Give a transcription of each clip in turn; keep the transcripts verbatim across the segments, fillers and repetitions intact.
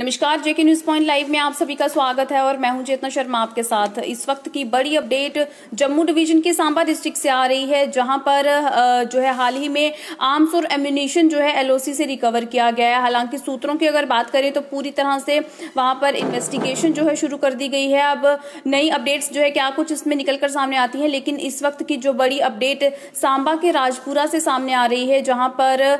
नमस्कार, जेके news point live में आप सभी का स्वागत है और मैं हूं चेतना शर्मा आपके साथ। इस वक्त की बड़ी अपडेट जम्मू डिवीजन के सांबा डिस्ट्रिक्ट से आ रही है, जहां पर जो है हाल ही में आर्म्स और एम्यूनिशन जो है एलओसी से रिकवर किया गया है। हालांकि सूत्रों की अगर बात करें तो पूरी तरह से वहां पर इन्वेस्टिगेशन जो है शुरू कर दी गई है। अब नई अपडेट्स जो है क्या कुछ इसमें निकलकर सामने आती है, लेकिन इस वक्त की जो बड़ी अपडेट सांबा के राजपुरा से सामने आ रही है, जहां पर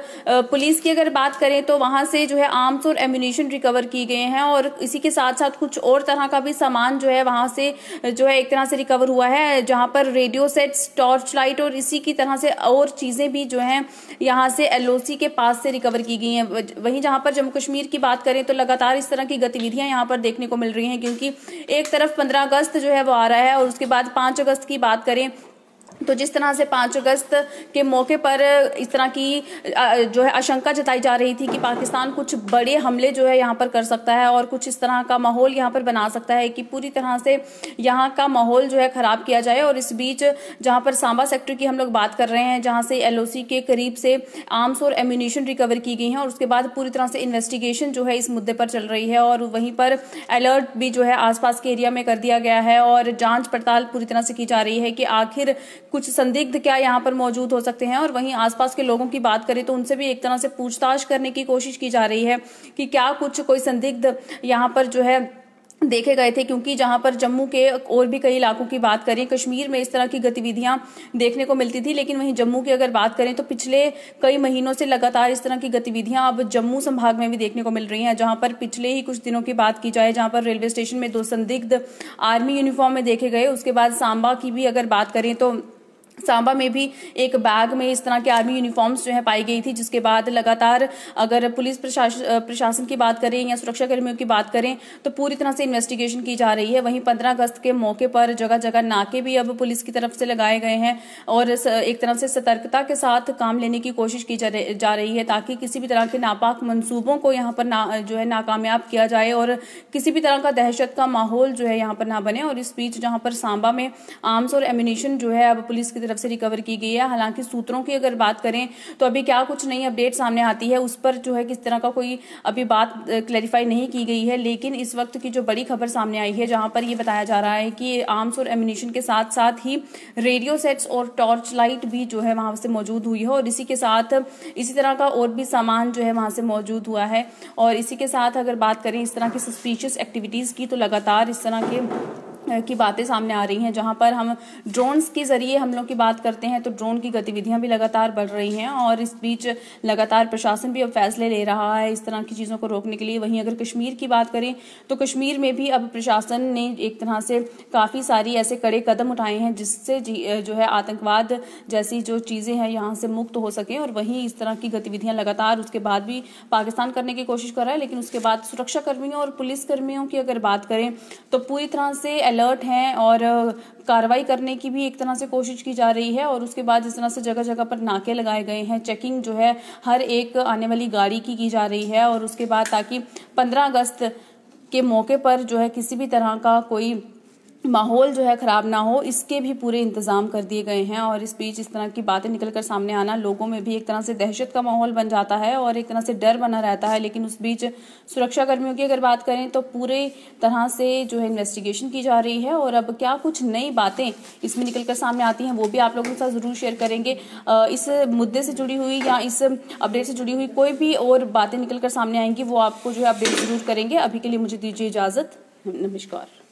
पुलिस की अगर बात करें तो वहां से जो है आर्म्स और एम्यूनिशन रिकवर की गए हैं और इसी के साथ साथ कुछ और तरह का भी सामान जो है वहां से जो है एक तरह से रिकवर हुआ है, जहां पर रेडियो सेट्स, टॉर्च लाइट और इसी की तरह से और चीजें भी जो हैं यहां से एलओसी के पास से रिकवर की गई हैं। वहीं जहां पर जम्मू कश्मीर की बात करें तो लगातार इस तरह की गतिविधियां यहां पर देखने को मिल रही हैं, क्योंकि एक तरफ पंद्रह अगस्त जो है वो आ रहा है और उसके बाद पांच अगस्त की बात करें तो जिस तरह से पांच अगस्त के मौके पर इस तरह की जो है आशंका जताई जा रही थी कि पाकिस्तान कुछ बड़े हमले जो है यहाँ पर कर सकता है और कुछ इस तरह का माहौल यहाँ पर बना सकता है कि पूरी तरह से यहाँ का माहौल जो है खराब किया जाए। और इस बीच जहाँ पर सांबा सेक्टर की हम लोग बात कर रहे हैं, जहाँ से एलओसी के करीब से आर्म्स और एम्यूनिशन रिकवर की गई हैं और उसके बाद पूरी तरह से इन्वेस्टिगेशन जो है इस मुद्दे पर चल रही है और वहीं पर अलर्ट भी जो है आसपास के एरिया में कर दिया गया है और जांच पड़ताल पूरी तरह से की जा रही है कि आखिर कुछ संदिग्ध क्या यहाँ पर मौजूद हो सकते हैं। और वहीं आसपास के लोगों की बात करें तो उनसे भी एक तरह से पूछताछ करने की कोशिश की जा रही है कि क्या कुछ कोई संदिग्ध यहाँ पर जो है देखे गए थे, क्योंकि जहां पर जम्मू के और भी कई इलाकों की बात करें कश्मीर में इस तरह की गतिविधियां देखने को मिलती थी, लेकिन वहीं जम्मू की अगर बात करें तो पिछले कई महीनों से लगातार इस तरह की गतिविधियां अब जम्मू संभाग में भी देखने को मिल रही हैं। जहां पर पिछले ही कुछ दिनों की बात की जाए, जहां पर रेलवे स्टेशन में दो संदिग्ध आर्मी यूनिफॉर्म में देखे गए, उसके बाद सांबा की भी अगर बात करें तो सांबा में भी एक बैग में इस तरह के आर्मी यूनिफॉर्म्स जो है पाई गई थी, जिसके बाद लगातार अगर पुलिस प्रशासन प्रशासन की बात करें या सुरक्षाकर्मियों की बात करें तो पूरी तरह से इन्वेस्टिगेशन की जा रही है। वहीं पंद्रह अगस्त के मौके पर जगह जगह नाके भी अब पुलिस की तरफ से लगाए गए हैं और एक तरह से सतर्कता के साथ काम लेने की कोशिश की जा रही है ताकि किसी भी तरह के नापाक मंसूबों को यहाँ पर ना जो है नाकामयाब किया जाए और किसी भी तरह का दहशत का माहौल जो है यहाँ पर ना बने। और इस बीच जहाँ पर सांबा में आर्म्स और एम्यूनिशन जो है अब पुलिस की तरफ से रिकवर की गई है। हालांकि सूत्रों की अगर बात करें तो अभी क्या कुछ नई अपडेट सामने आती है उस पर जो है किस तरह का कोई अभी बात क्लैरिफाई नहीं की गई है, लेकिन इस वक्त की जो बड़ी खबर सामने आई है जहां पर यह बताया जा रहा है कि आर्म्स और एम्यूनिशन के साथ साथ ही रेडियो सेट्स और टॉर्च लाइट भी जो है वहां से मौजूद हुई है और इसी के साथ इसी तरह का और भी सामान जो है वहां से मौजूद हुआ है। और इसी के साथ अगर बात करें इस तरह की सस्पिशियस एक्टिविटीज की तो लगातार इस तरह के की बातें सामने आ रही हैं। जहां पर हम ड्रोन्स के जरिए हम लोग की बात करते हैं तो ड्रोन की गतिविधियां भी लगातार बढ़ रही हैं और इस बीच लगातार प्रशासन भी अब फैसले ले रहा है इस तरह की चीज़ों को रोकने के लिए। वहीं अगर कश्मीर की बात करें तो कश्मीर में भी अब प्रशासन ने एक तरह से काफ़ी सारी ऐसे कड़े कदम उठाए हैं जिससे जो है आतंकवाद जैसी जो चीज़ें हैं यहाँ से मुक्त हो सकें। और वहीं इस तरह की गतिविधियाँ लगातार उसके बाद भी पाकिस्तान करने की कोशिश कर रहा है, लेकिन उसके बाद सुरक्षाकर्मियों और पुलिसकर्मियों की अगर बात करें तो पूरी तरह से अलर्ट हैं और कार्रवाई करने की भी एक तरह से कोशिश की जा रही है। और उसके बाद जिस तरह से जगह जगह पर नाके लगाए गए हैं, चेकिंग जो है हर एक आने वाली गाड़ी की की जा रही है और उसके बाद ताकि पंद्रह अगस्त के मौके पर जो है किसी भी तरह का कोई माहौल जो है खराब ना हो, इसके भी पूरे इंतजाम कर दिए गए हैं। और इस बीच इस तरह की बातें निकलकर सामने आना लोगों में भी एक तरह से दहशत का माहौल बन जाता है और एक तरह से डर बना रहता है, लेकिन उस बीच सुरक्षाकर्मियों की अगर बात करें तो पूरे तरह से जो है इन्वेस्टिगेशन की जा रही है। और अब क्या कुछ नई बातें इसमें निकलकर सामने आती हैं वो भी आप लोगों के साथ जरूर शेयर करेंगे। इस मुद्दे से जुड़ी हुई या इस अपडेट से जुड़ी हुई कोई भी और बातें निकलकर सामने आएंगी वो आपको जो है अपडेट जरूर करेंगे। अभी के लिए मुझे दीजिए इजाजत, नमस्कार।